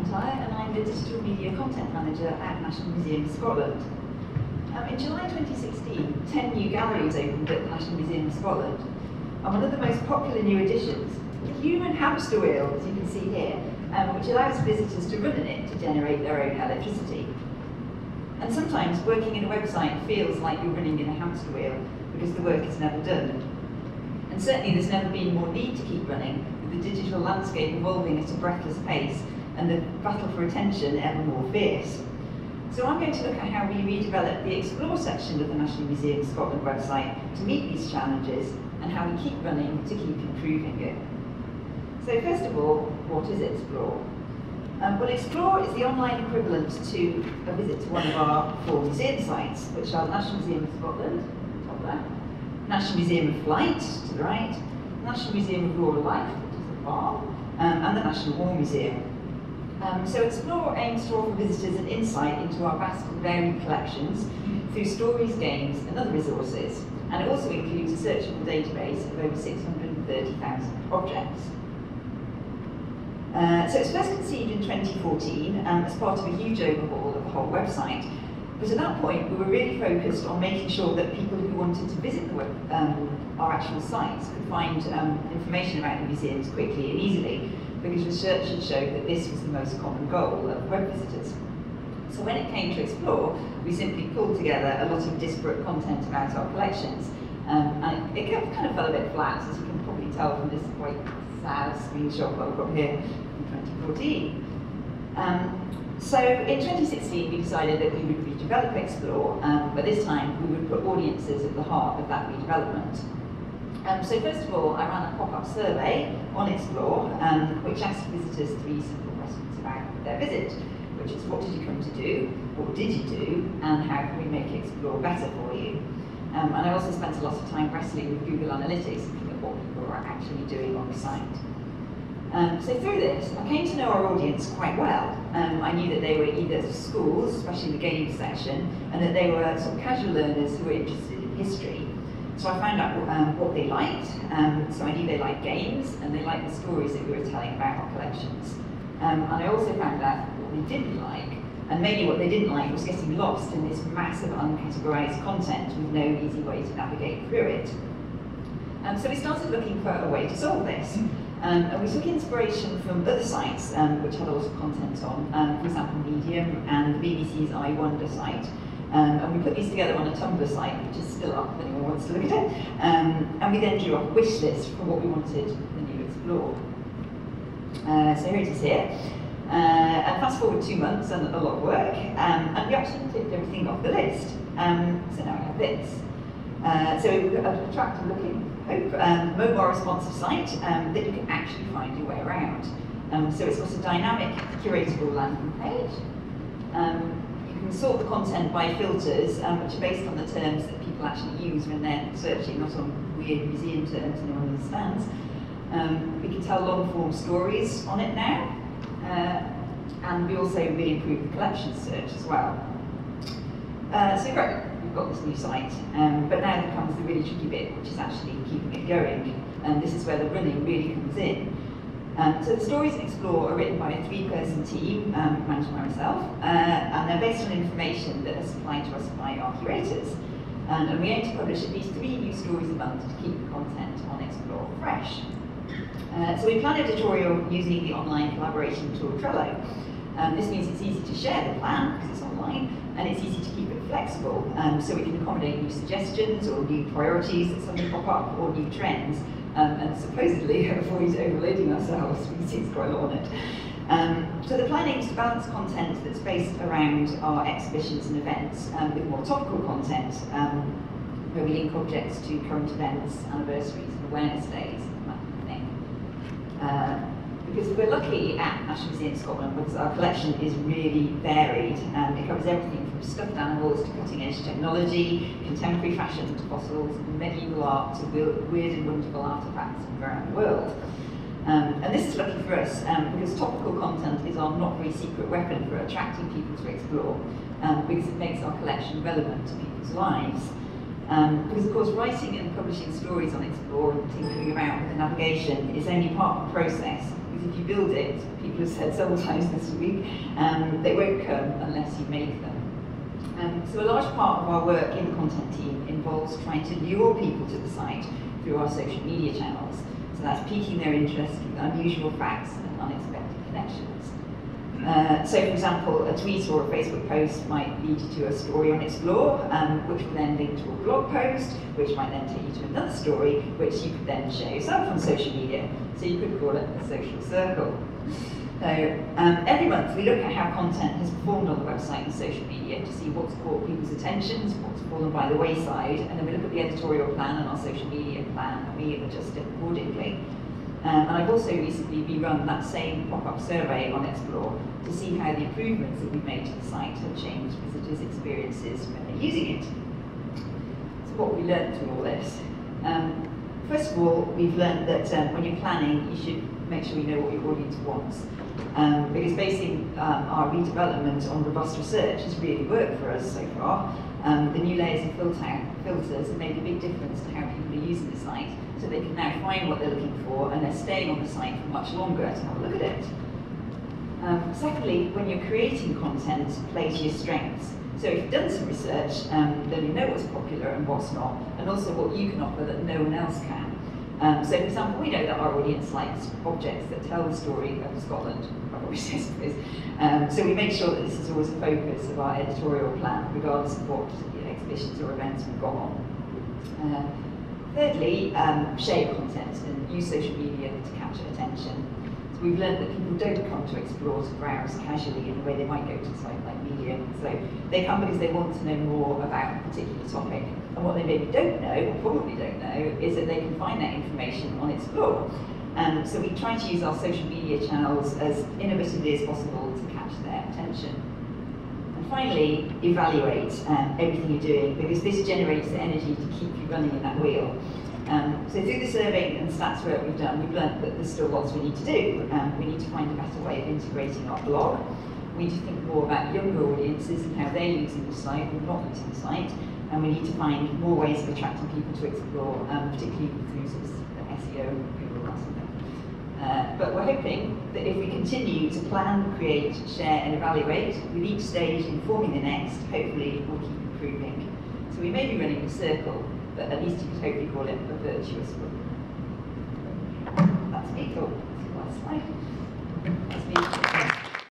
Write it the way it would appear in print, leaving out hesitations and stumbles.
McIntyre, and I'm the Digital Media Content Manager at National Museums Scotland. In July 2016, 10 new galleries opened at the National Museum of Scotland, and one of the most popular new additions, the human hamster wheel, as you can see here, which allows visitors to run in it to generate their own electricity. And sometimes working in a website feels like you're running in a hamster wheel because the work is never done. And certainly there's never been more need to keep running, with the digital landscape evolving at a breathless pace and the battle for attention ever more fierce. So I'm going to look at how we redevelop the Explore section of the National Museum of Scotland website to meet these challenges and how we keep running to keep improving it. So first of all, what is Explore? Well, Explore is the online equivalent to a visit to one of our four museum sites, which are the National Museum of Scotland, top left, National Museum of Flight, to the right, National Museum of Rural Life, which is the farm, and the National War Museum. So Explore aims to offer visitors an insight into our vast and varied collections through stories, games, and other resources, and it also includes a searchable database of over 630,000 objects. So it was first conceived in 2014 as part of a huge overhaul of the whole website. But at that point, we were really focused on making sure that people who wanted to visit the web, our actual sites could find information about the museums quickly and easily, because research had shown that this was the most common goal of web visitors. So when it came to Explore, we simply pulled together a lot of disparate content about our collections. And it kind of fell a bit flat, as you can probably tell from this quite sad screenshot that I've got here in 2014. So in 2016, we decided that we would redevelop Explore, but this time we would put audiences at the heart of that redevelopment. So first of all, I ran a pop-up survey on Explore, which asked visitors three simple questions about their visit, which is what did you come to do, what did you do, and how can we make Explore better for you? And I also spent a lot of time wrestling with Google Analytics, looking at what people are actually doing on the site. So through this, I came to know our audience quite well. I knew that they were either schools, especially the games section, and that they were sort of casual learners who were interested in history. So I found out what they liked. So I knew they liked games, and they liked the stories that we were telling about our collections. And I also found out what they didn't like. And mainly what they didn't like was getting lost in this massive uncategorized content with no easy way to navigate through it. So we started looking for a way to solve this. And we took inspiration from other sites which had a lot of content on, for example Medium and the BBC's iWonder site. And we put these together on a Tumblr site, which is still up if anyone wants to look at it. And we then drew up a wish list for what we wanted the new Explore. So here it is here. And fast forward 2 months and a lot of work, and we actually ticked everything off the list. So now we have this. So we've got an attractive looking, hope, mobile responsive site that you can actually find your way around. So it's got a dynamic, curatable landing page. You can sort the content by filters, which are based on the terms that people actually use when they're searching, not on weird museum terms no one understands. We can tell long form stories on it now. And we also really improved the collection search as well. So great, we've got this new site, but now there comes the really tricky bit, which is actually keeping it going. And this is where the running really comes in. So the stories in Explore are written by a three-person team, managed by myself, and they're based on information that is supplied to us by our curators. And we aim to publish at least 3 new stories a month to keep the content on Explore fresh. So we plan editorial using the online collaboration tool Trello. This means it's easy to share the plan because it's online, and it's easy to keep it flexible so we can accommodate new suggestions or new priorities that suddenly pop up or new trends, and supposedly avoid overloading ourselves. We see quite a lot on it. So the plan aims to balance content that's based around our exhibitions and events with more topical content, where we link objects to current events, anniversaries, and awareness days. Because we're lucky at National Museum Scotland because our collection is really varied. It covers everything from stuffed animals to cutting-edge technology, contemporary fashion to fossils, medieval art to weird and wonderful artefacts from around the world. And this is lucky for us because topical content is our not very secret weapon for attracting people to Explore because it makes our collection relevant to people's lives. Because of course writing and publishing stories on Explore and tinkering around with the navigation is only part of the process. Because if you build it, people have said several times this week, they won't come unless you make them. So a large part of our work in the content team involves trying to lure people to the site through our social media channels. So that's piquing their interest with unusual facts and unexpected connections. So for example, a tweet or a Facebook post might lead you to a story on Explore, which will then link to a blog post, which might then take you to another story, which you could then share yourself on social media. So you could call it a social circle. So every month we look at how content has performed on the website and social media to see what's caught people's attentions, what's fallen by the wayside, and then we look at the editorial plan and our social media plan and we adjust it accordingly. And I've also recently rerun that same pop-up survey on Explore to see how the improvements that we've made to the site have changed visitors' experiences when they're using it. So what have we learned through all this? First of all, we've learned that when you're planning, you should make sure you know what your audience wants. Because basing our redevelopment on robust research has really worked for us so far. The new layers and filters have made a big difference to how people are using the site, so they can now find what they're looking for and they're staying on the site for much longer to have a look at it. Secondly, when you're creating content, play to your strengths. So if you've done some research, then you know what's popular and what's not, and also what you can offer that no one else can. So for example, we know that our audience likes objects that tell the story of Scotland, so we make sure that this is always a focus of our editorial plan, regardless of what exhibitions or events we've gone on. Thirdly, share content and use social media to capture attention. So we've learned that people don't come to Explore to browse casually in the way they might go to a site like Medium. So they come because they want to know more about a particular topic. And what they maybe don't know, or probably don't know, is that they can find that information on Explore. So we try to use our social media channels as innovatively as possible to capture their attention. And finally, evaluate everything you're doing, because this generates the energy to keep you running in that wheel. So through the survey and stats work we've done, we've learned that there's still lots we need to do. We need to find a better way of integrating our blog. We need to think more about younger audiences and how they're using the site and not using the site. And we need to find more ways of attracting people to Explore, particularly through sort of SEO and Google and stuff. But we're hoping that if we continue to plan, create, share and evaluate, with each stage informing the next, hopefully we'll keep improving. So we may be running in a circle, but at least you could hopefully call it a virtuous one. That's me. Oh, last slide. That's me.